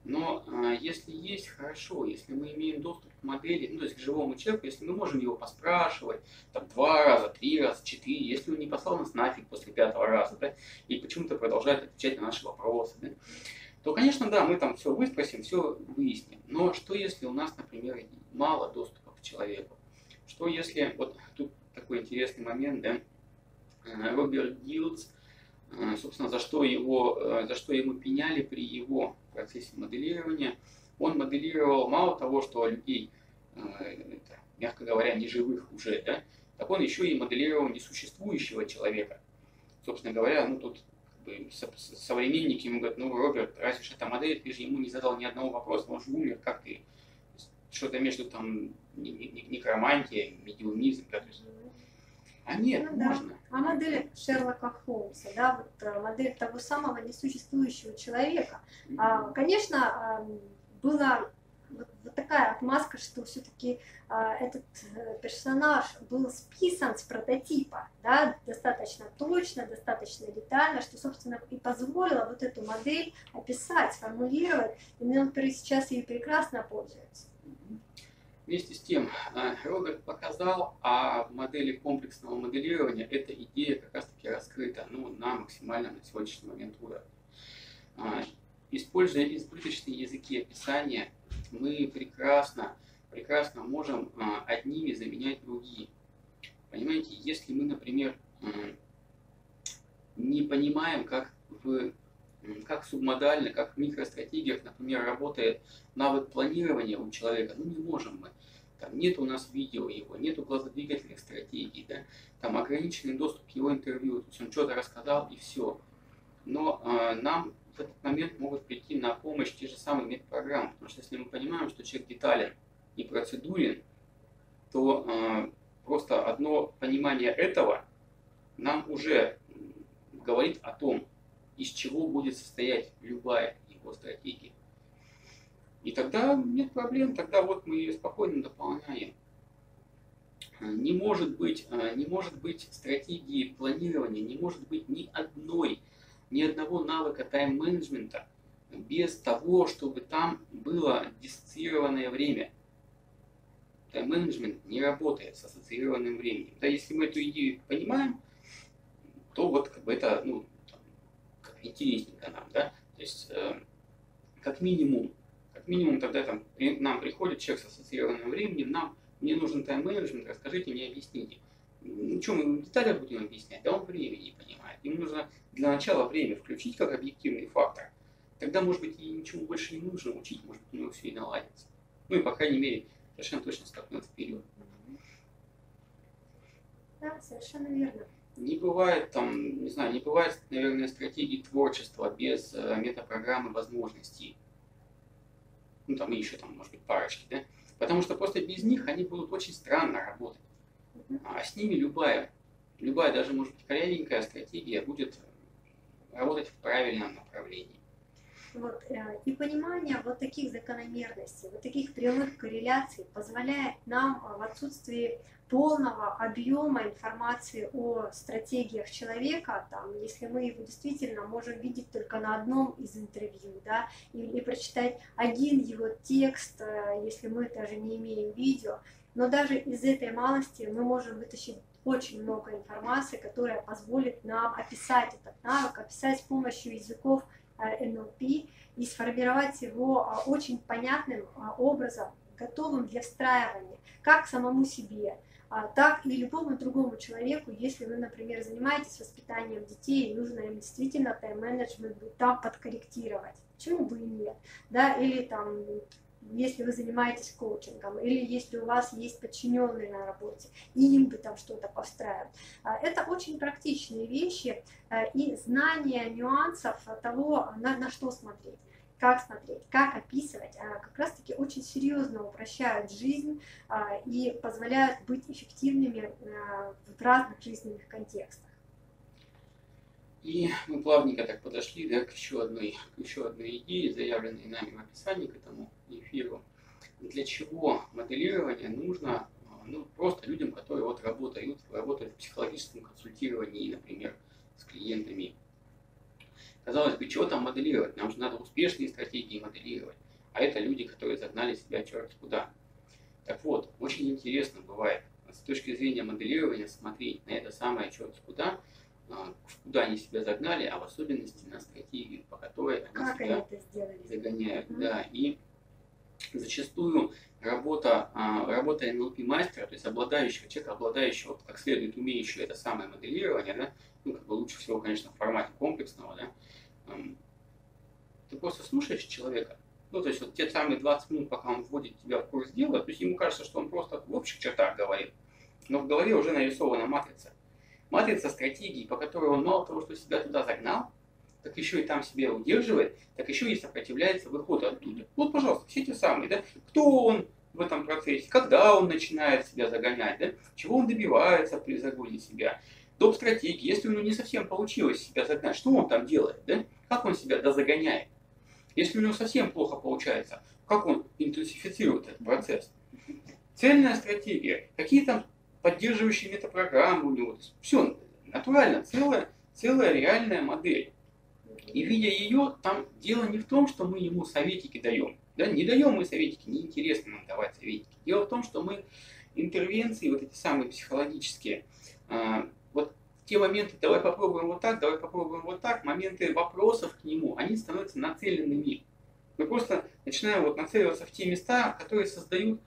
Но если есть, хорошо, если мы имеем доступ к модели, ну, то есть к живому человеку, если мы можем его поспрашивать, там, 2 раза, 3 раза, 4, если он не послал нас нафиг после 5-го раза, да, и почему-то продолжает отвечать на наши вопросы, да, то, конечно, да, мы там все выспросим, все выясним. Но что если у нас, например, мало доступа к человеку? Что если, вот тут такой интересный момент, да, Роберт Дилтс, собственно, за что ему пеняли при его процессе моделирования. Он моделировал мало того, что людей, мягко говоря, неживых уже, да, так он еще и моделировал несуществующего человека. Собственно говоря, ну тут как бы, современники ему говорят, ну, Роберт, разве что это модель, ты же ему не задал ни одного вопроса, он же умер, как ты? Что-то между там некромантией, медиумизм, да, то есть... А нет, ну, можно. Да. А модель Шерлока Холмса, да, вот модель того самого несуществующего человека. Конечно, была вот такая отмазка, что все-таки этот персонаж был списан с прототипа, да, достаточно точно, достаточно детально, что, собственно, и позволило вот эту модель описать, сформулировать. И НЛП сейчас ей прекрасно пользуется. Вместе с тем, Роберт показал, а в модели комплексного моделирования эта идея как раз-таки раскрыта, ну, на максимальном на сегодняшний момент уровне. Используя избыточные языки описания, мы прекрасно можем одними заменять другие. Понимаете, если мы, например, не понимаем, как субмодально, как в микростратегиях, например, работает навык планирования у человека, ну не можем мы. Там нет у нас видео его, нету глазодвигательных стратегий, да? Там ограниченный доступ к его интервью, то есть он что-то рассказал и все. Но нам в этот момент могут прийти на помощь те же самые медпрограммы, потому что если мы понимаем, что человек детален и процедурен, то просто одно понимание этого нам уже говорит о том, из чего будет состоять любая его стратегия. И тогда нет проблем, тогда вот мы ее спокойно дополняем. Не может быть стратегии планирования, не может быть ни одного навыка тайм-менеджмента без того, чтобы там было диссоциированное время. Тайм-менеджмент не работает с ассоциированным временем. Да, если мы эту идею понимаем, то вот как бы это, ну, интересненько нам, да, то есть как минимум тогда там нам приходит человек с ассоциированным временем, мне нужен тайм-менеджмент, расскажите мне, объясните. Ну что, мы в деталях будем объяснять, да он время не понимает, ему нужно для начала время включить как объективный фактор, тогда, может быть, ей ничего больше не нужно учить, может быть, у него все и наладится, ну и, по крайней мере, совершенно точно столкнется вперед. Да, совершенно верно. Не бывает там, не знаю, не бывает, наверное, стратегии творчества без метапрограммы возможностей. Ну там и еще там, может быть, парочки, да? Потому что просто без них они будут очень странно работать. А с ними любая, даже, может быть, корявенькая стратегия будет работать в правильном направлении. Вот, и понимание вот таких закономерностей, вот таких прямых корреляций позволяет нам в отсутствии полного объема информации о стратегиях человека, там, если мы его действительно можем видеть только на одном из интервью, да, или прочитать один его текст, если мы даже не имеем видео, но даже из этой малости мы можем вытащить очень много информации, которая позволит нам описать этот навык, описать с помощью языков НЛП и сформировать его очень понятным образом, готовым для встраивания, как самому себе, так и любому другому человеку, если вы, например, занимаетесь воспитанием детей, нужно им действительно тайм-менеджмент там подкорректировать, почему бы и нет, да, или там, если вы занимаетесь коучингом, или если у вас есть подчиненные на работе, и им бы там что-то повстраивать. Это очень практичные вещи и знание нюансов того, на что смотреть, как описывать, как раз-таки очень серьезно упрощают жизнь и позволяют быть эффективными в разных жизненных контекстах. И мы плавненько так подошли, да, к еще одной идее, заявленной нами в описании к этому эфиру. Для чего моделирование нужно, ну, просто людям, которые вот работают в психологическом консультировании, например, с клиентами. Казалось бы, чего там моделировать? Нам же надо успешные стратегии моделировать. А это люди, которые загнали себя черт куда. Так вот, очень интересно бывает с точки зрения моделирования смотреть на это самое черт куда, куда они себя загнали, а в особенности на стратегию, по которой они как себя они загоняют. Да, и зачастую работа NLP-мастера, то есть обладающего, человека, обладающего, как следует умеющего это самое моделирование, да, ну, как бы лучше всего, конечно, в формате комплексного, да, ты просто слушаешь человека, ну, то есть вот те самые 20 минут, пока он вводит тебя в курс дела, то есть ему кажется, что он просто в общих чертах говорит, но в голове уже нарисована матрица. Матрица стратегии, по которой он мало того, что себя туда загнал, так еще и там себя удерживает, так еще и сопротивляется выходу оттуда. Вот, пожалуйста, все те самые, да? Кто он в этом процессе, когда он начинает себя загонять, да? Чего он добивается при загоне себя. Топ-стратегии, если у него не совсем получилось себя загнать, что он там делает, да? Как он себя дозагоняет. Если у него совсем плохо получается, как он интенсифицирует этот процесс. Цельная стратегия, какие там поддерживающие метапрограммы у него, все натурально, целая реальная модель. И видя ее, там дело не в том, что мы ему советики даем. Да? Не даем мы советики, неинтересно нам давать советики. Дело в том, что мы интервенции, вот эти самые психологические, вот те моменты, давай попробуем вот так, давай попробуем вот так, моменты вопросов к нему, они становятся нацеленными. Мы просто начинаем вот нацеливаться в те места, которые создают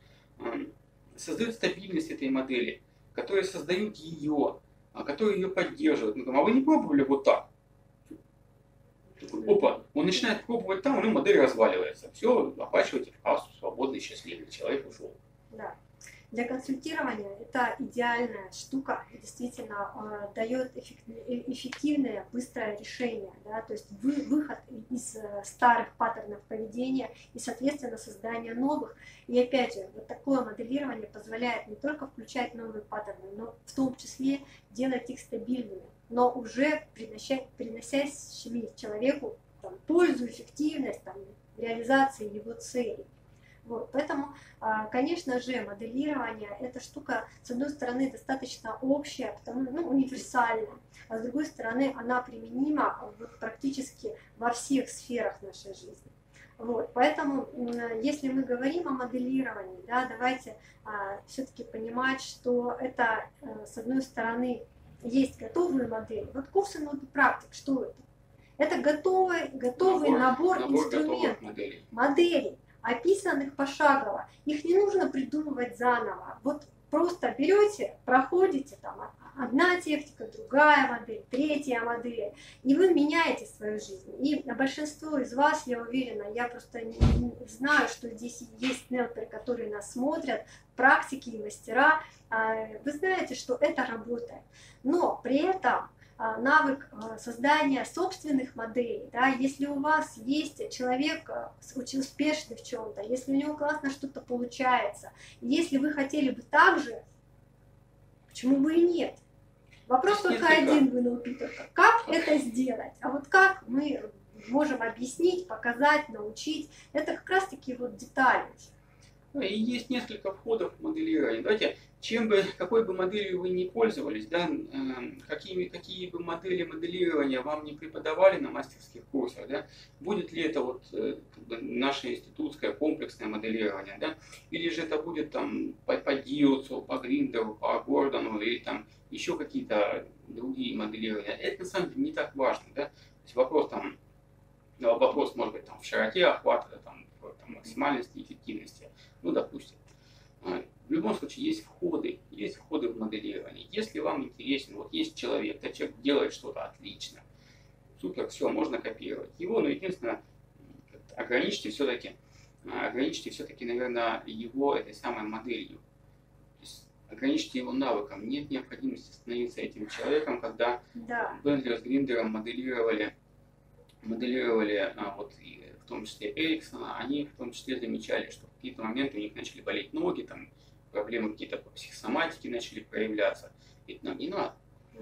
стабильность этой модели, которые создают ее, которые ее поддерживают. Мы говорим, а вы не пробовали вот так? Опа, он начинает пробовать там, у него модель разваливается. Все, оплачивайте в кассу, свободный, счастливый человек ушел. Да. Для консультирования это идеальная штука, действительно дает эффективное, быстрое решение, да? То есть выход из старых паттернов поведения и, соответственно, создание новых. И опять же, вот такое моделирование позволяет не только включать новые паттерны, но в том числе делать их стабильными, но уже приносящими человеку там, пользу, эффективность, там, реализации его целей. Вот. Поэтому, конечно же, моделирование – эта штука, с одной стороны, достаточно общая, потому, ну, универсальная, а с другой стороны, она применима практически во всех сферах нашей жизни. Вот. Поэтому, если мы говорим о моделировании, да, давайте все-таки понимать, что это, с одной стороны, есть готовые модели. Вот курсы NLP-практик, что это? Это готовый набор инструментов, моделей, описанных пошагово. Их не нужно придумывать заново. Вот просто берете, проходите, там одна техника, другая модель, третья модель, и вы меняете свою жизнь. И большинство из вас, я уверена, я просто не знаю, что здесь есть НЛП, которые нас смотрят, практики и мастера, вы знаете, что это работает. Но при этом навык создания собственных моделей, да, если у вас есть человек очень успешный в чем-то, если у него классно что-то получается, если вы хотели бы так же, почему бы и нет? Вопрос только один в НЛП, только как это сделать, а вот как мы можем объяснить, показать, научить, это как раз таки вот детали. Ну, и есть несколько входов в моделирование. Давайте, какой бы моделью вы ни пользовались, да, какие бы модели моделирования вам не преподавали на мастерских курсах, да, будет ли это вот, как бы, наше институтское комплексное моделирование, да, или же это будет там, по Дилтсу, по Гриндеру, по Бордену или там, еще какие-то другие моделирования. Это на самом деле не так важно. Да? То есть вопрос может быть там, в широте охвата, там, максимальности и эффективности, ну, допустим. В любом случае есть входы в моделирование. Если вам интересен, вот есть человек, этот человек делает что-то отлично, супер, все, можно копировать его, но единственное, ограничьте все-таки, наверное, его этой самой моделью. То есть ограничьте его навыком. Нет необходимости становиться этим человеком, когда Бэндлер с Гриндером моделировали вот в том числе Эриксона, они в том числе замечали, что в какие-то моменты у них начали болеть ноги, там проблемы какие-то по психосоматике начали проявляться. Это нам не надо.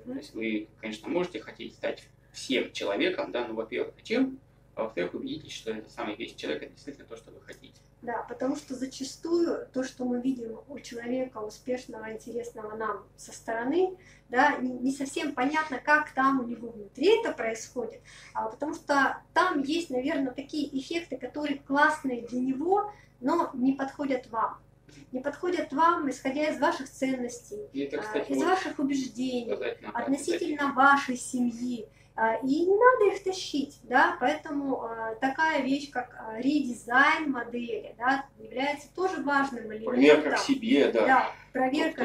То есть вы, конечно, можете хотеть стать всем человеком, да, но, во-первых, зачем? а во-вторых, убедитесь, что это самый весь человек, это действительно то, что вы хотите. Да, потому что зачастую то, что мы видим у человека успешного, интересного нам со стороны, да, не совсем понятно, как там у него внутри это происходит, потому что там есть, наверное, такие эффекты, которые классные для него, но не подходят вам. Не подходят вам, исходя из ваших ценностей, это, кстати, из ваших убеждений, относительно вашей семьи. И не надо их тащить, да, поэтому такая вещь, как редизайн модели, да, является тоже важным элементом. Проверка в себе, да. Да, проверка,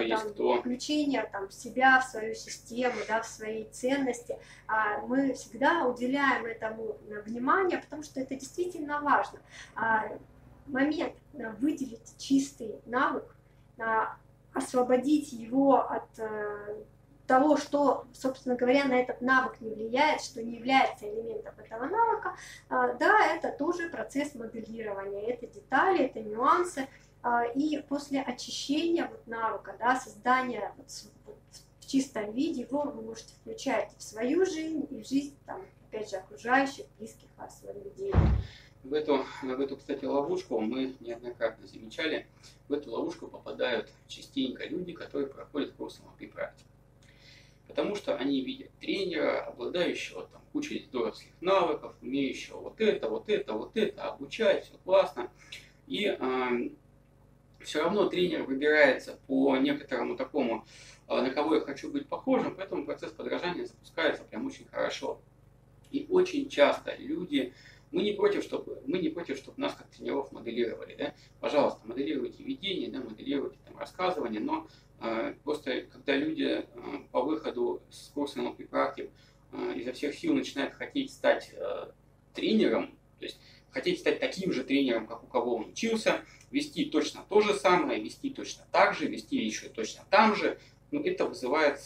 включение себя в свою систему, да, в свои ценности. Мы всегда уделяем этому внимание, потому что это действительно важно. Момент выделить чистый навык, освободить его от того, что, собственно говоря, на этот навык не влияет, что не является элементом этого навыка, да, это тоже процесс моделирования, это детали, это нюансы, и после очищения вот навыка, да, создания вот в чистом виде, его вы можете включать в свою жизнь и в жизнь, опять же, окружающих, близких вас людей. В эту, кстати, ловушку мы неоднократно замечали, в эту ловушку попадают частенько люди, которые проходят курс NLP-практики. Потому что они видят тренера, обладающего кучей здоровских навыков, умеющего вот это, обучать, все классно. И все равно тренер выбирается по некоторому такому, на кого я хочу быть похожим, поэтому процесс подражания запускается прям очень хорошо. И очень часто люди... Мы не против, чтобы нас как тренеров моделировали. Да? Пожалуйста, моделируйте видение, да, моделируйте рассказывание, но просто когда люди по выходу с курса NLP-практик изо всех сил начинают хотеть стать тренером, то есть хотеть стать таким же тренером, как у кого он учился, вести точно то же самое, вести точно так же, вести еще точно там же, это вызывает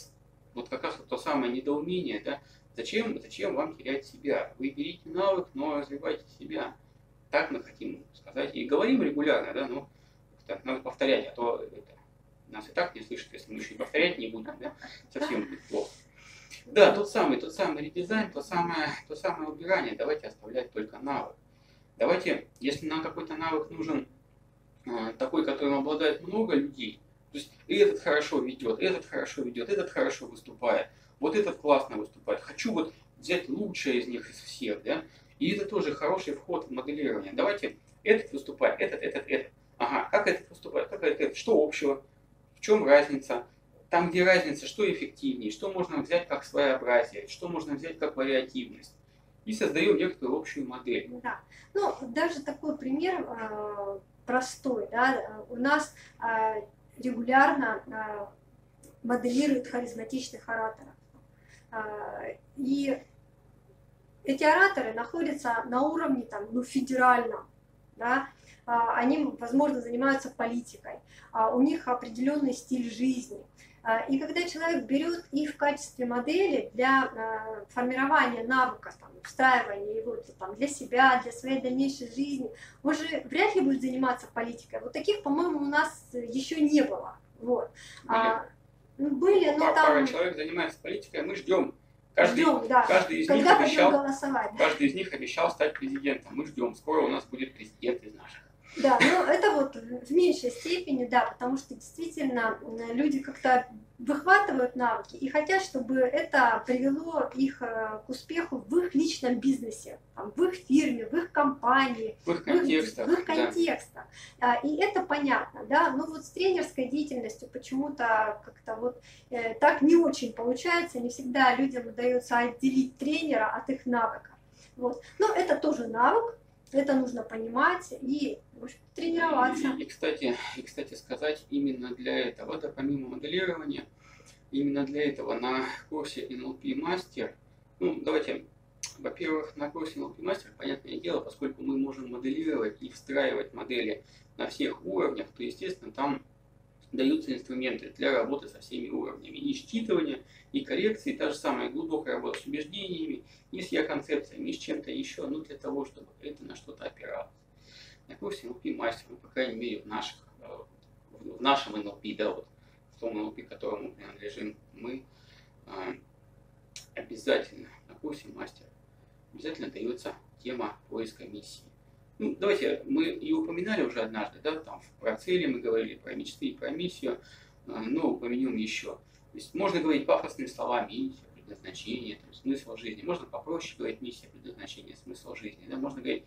вот как раз то самое недоумение, да? Зачем вам терять себя? Вы берите навык, но развивайте себя. Так мы хотим сказать. И говорим регулярно, да, но так, надо повторять, а то нас и так не слышат, если мы еще и повторять не будем, да, совсем будет плохо. Да, тот самый редизайн, то самое убирание. Давайте оставлять только навык. Давайте, если нам какой-то навык нужен, такой, которым обладает много людей, то есть этот хорошо ведет, этот хорошо ведет, этот хорошо выступает. Вот этот классно выступает. Хочу вот взять лучшее из них, из всех, да? И это тоже хороший вход в моделирование. Давайте этот выступает, этот. Ага, как этот выступает, как этот, что общего, в чем разница? Там, где разница, что эффективнее, что можно взять как своеобразие, что можно взять как вариативность. И создаем некоторую общую модель. Да. Ну, даже такой пример простой, да? У нас регулярно моделируют харизматичных ораторов. И эти ораторы находятся на уровне федеральном, да? Они, возможно, занимаются политикой, у них определенный стиль жизни. И когда человек берет их в качестве модели для формирования навыка, встраивания его для себя, для своей дальнейшей жизни, он же вряд ли будет заниматься политикой. Вот таких, по-моему, у нас еще не было. Вот. Были, но пара человек занимается политикой, мы ждем. Каждый из них обещал стать президентом. Мы ждем, скоро у нас будет президент из наших. Да, но это вот в меньшей степени, да, потому что действительно люди как-то выхватывают навыки и хотят, чтобы это привело их к успеху в их личном бизнесе, в их фирме, в их компании, в их контекстах. И это понятно, да, но вот с тренерской деятельностью почему-то как-то вот так не очень получается, не всегда людям удается отделить тренера от их навыка. Вот. Но это тоже навык. Это нужно понимать и тренироваться. И, кстати, сказать, именно для этого, да, помимо моделирования, именно для этого на курсе NLP Master, во-первых, на курсе NLP Master, понятное дело, поскольку мы можем моделировать и встраивать модели на всех уровнях, то, естественно, там даются инструменты для работы со всеми уровнями. И считывания, и коррекции, та же самая глубокая работа с убеждениями, и с я-концепциями, и с чем-то еще, для того, чтобы это на что-то опиралось. На курсе NLP Master, по крайней мере, в нашем NLP, да, в том NLP, которому принадлежим мы, обязательно на курсе Master обязательно дается тема поиска миссии. Ну, давайте, мы ее упоминали уже однажды, да, там про цели мы говорили, про мечты, про миссию, но упомянем еще. То есть можно говорить пафосными словами, миссия, предназначение, там, смысл жизни. Можно попроще говорить миссия, предназначение, смысл жизни. Да, можно говорить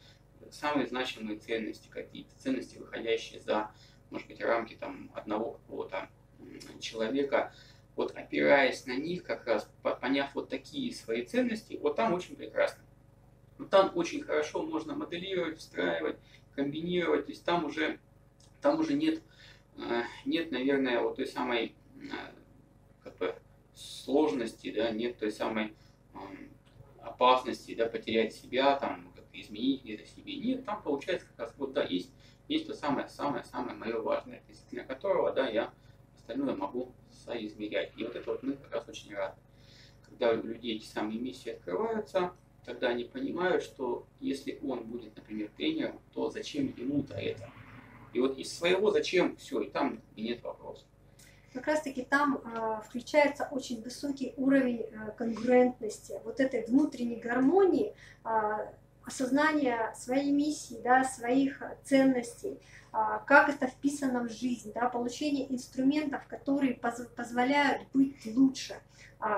самые значимые ценности, какие-то ценности, выходящие за, может быть, рамки там одного какого-то человека. Вот опираясь на них, как раз поняв вот такие свои ценности, вот там очень прекрасно. Вот там очень хорошо можно моделировать, встраивать, комбинировать. То есть там уже нет, наверное, вот той самой сложности, да, нет той самой опасности, да, потерять себя, там, как-то изменить где-то себе. Нет, там получается как раз вот, да, есть то самое-самое-самое мое важное, для которого, да, я остальное могу соизмерять. И вот это вот мы как раз очень рады. Когда у людей эти самые миссии открываются, тогда они понимают, что если он будет, например, тренером, то зачем ему-то это? И вот из своего зачем все, и там нет вопросов. Как раз-таки там включается очень высокий уровень конгруентности, вот этой внутренней гармонии, осознания своей миссии, да, своих ценностей, как это вписано в жизнь, да, получение инструментов, которые позволяют быть лучше,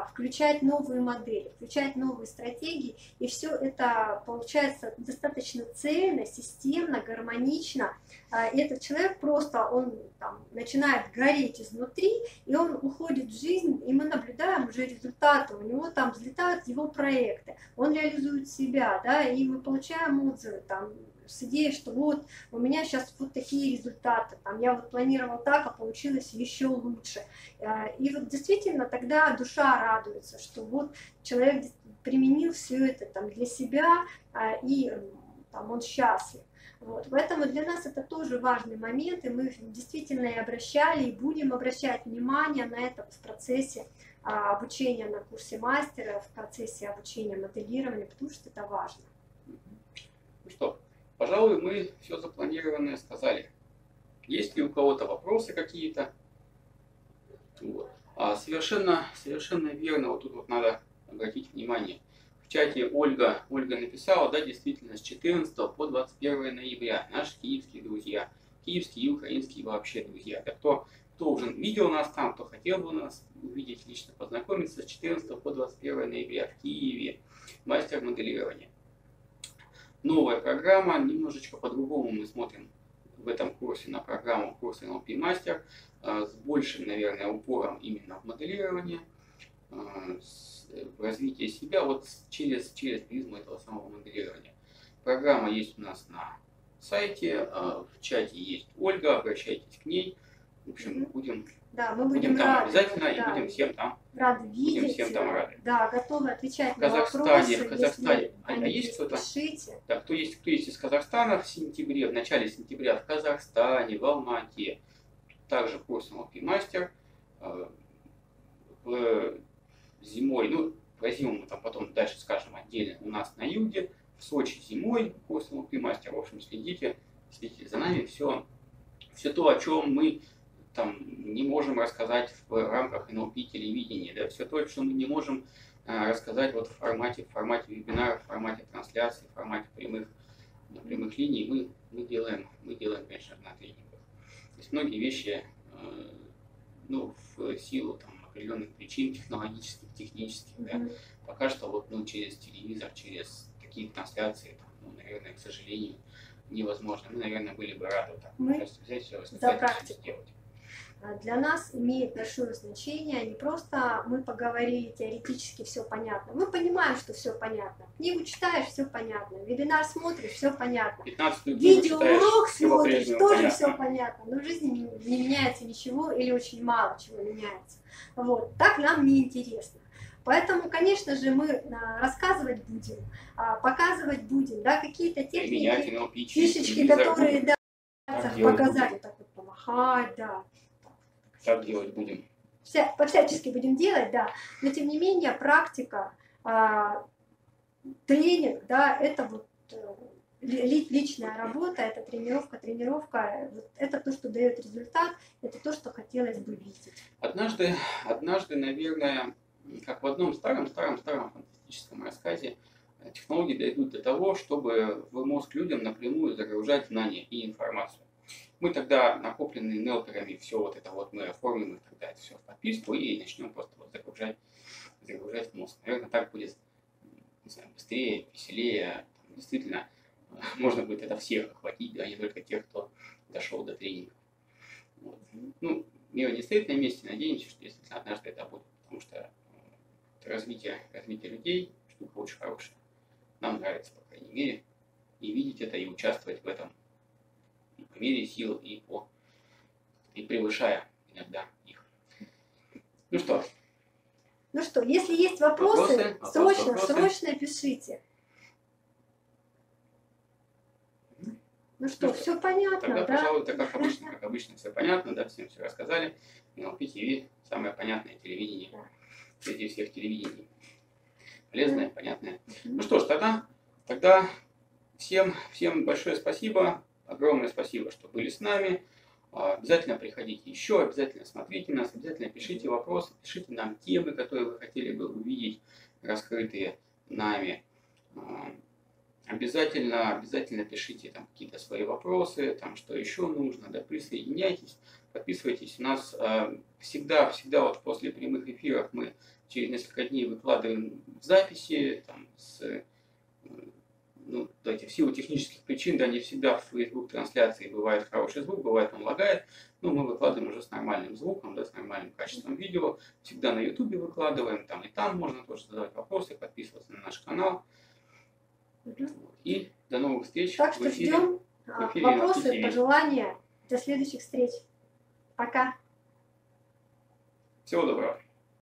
включать новые модели, включать новые стратегии, и все это получается достаточно цельно, системно, гармонично. И этот человек просто, он там начинает гореть изнутри, и он уходит в жизнь, и мы наблюдаем уже результаты, у него там взлетают его проекты, он реализует себя, да, и мы получаем отзывы там, с идеей, что вот у меня сейчас вот такие результаты, там, я вот планировал так, а получилось еще лучше. И вот действительно тогда душа радуется, что вот человек применил все это там, для себя, и там, он счастлив. Вот. Поэтому для нас это тоже важный момент, и мы действительно и обращали, и будем обращать внимание на это в процессе обучения на курсе мастера, в процессе обучения моделирования, потому что это важно. Ну что, пожалуй, мы все запланированное сказали. Есть ли у кого-то вопросы какие-то? Вот. А совершенно верно, вот тут вот надо обратить внимание. В чате Ольга написала, да, действительно, с 14 по 21 ноября наши киевские друзья, киевские и украинские вообще друзья. Да, кто уже видел нас там, кто хотел бы нас увидеть, лично познакомиться, с 14 по 21 ноября в Киеве мастер моделирования. Новая программа, немножечко по-другому мы смотрим в этом курсе на программу курса NLP Master, с большим, наверное, упором именно в моделировании, в развитии себя вот через призму этого самого моделирования. Программа есть у нас на сайте, в чате есть Ольга, обращайтесь к ней. В общем, будем там рады, обязательно, да, и будем всем там рады видеть, будем всем там рады. Да, готовы отвечать на вопросы. В Казахстане, а есть кто-то? Да, кто есть из Казахстана в сентябре, в начале сентября в Казахстане, в Алма-Ате, также курс NLP Мастер, зимой, ну, про зиму мы там потом дальше скажем отдельно, у нас на юге, в Сочи зимой курс NLP Мастер, в общем, следите за нами, все то, о чем мы там не можем рассказать в рамках NLP телевидения, да, все то, что мы не можем рассказать вот в формате вебинаров, в формате трансляции, в формате прямых линий, мы делаем, конечно, на тренингах. То есть многие вещи, ну, в силу там определенных причин технологических, технических, да, пока что вот, ну, через телевизор, через такие трансляции, там, ну, наверное, к сожалению, невозможно. Мы, наверное, были бы рады так, просто взять все, рассказать, все сделать. Для нас имеет большое значение, не просто мы поговорили теоретически, все понятно. Мы понимаем, что все понятно. Книгу читаешь, все понятно. Вебинар смотришь, все понятно. Видеоурок смотришь, тоже все понятно. Но в жизни не меняется ничего или очень мало чего меняется. Вот. Так нам неинтересно. Поэтому, конечно же, мы рассказывать будем, показывать будем, да, какие-то техники, фишечки, которые, да, показали, так вот помахать, да. Так делать будем. По-всячески будем делать, да. Но тем не менее, практика, тренинг, да, это вот личная работа, это тренировка, вот это то, что дает результат, это то, что хотелось бы видеть. Однажды, наверное, как в одном старом фантастическом рассказе, технологии дойдут до того, чтобы в мозг людям напрямую загружать знания и информацию. Мы тогда, накопленные нелперами, все вот это вот мы оформим, и тогда это все в подписку, и начнем просто вот загружать мозг. Наверное, так будет, не знаю, быстрее, веселее. Там, действительно, можно будет это всех охватить, а не только тех, кто дошел до тренинга. Вот. Ну, мир не стоит на месте, надеемся, что действительно однажды это будет, потому что развитие людей – штука очень хорошая. Нам нравится, по крайней мере, и видеть это, и участвовать в этом по мере сил и превышая иногда их. Ну что? Если есть вопросы, срочно пишите. Ну что, все понятно, тогда, да? Пожалуй, это как обычно, все понятно, да, всем все рассказали. НЛП ТВ – самое понятное телевидение среди всех телевидений. Полезное, понятное. Ну что ж, тогда всем большое спасибо. Огромное спасибо, что были с нами. Обязательно приходите еще, обязательно смотрите нас, обязательно пишите вопросы, пишите нам темы, которые вы хотели бы увидеть, раскрытые нами. Обязательно пишите там какие-то свои вопросы, там что еще нужно, да, присоединяйтесь, подписывайтесь. У нас всегда вот после прямых эфиров мы через несколько дней выкладываем записи, там, в силу технических причин, да, не всегда в Facebook-трансляции бывает хороший звук, бывает он лагает, но мы выкладываем уже с нормальным звуком, да, с нормальным качеством видео. Всегда на YouTube выкладываем, там и там можно тоже задавать вопросы, подписываться на наш канал. И до новых встреч. Так что ждем вопросы, пожелания. До следующих встреч. Пока. Всего доброго.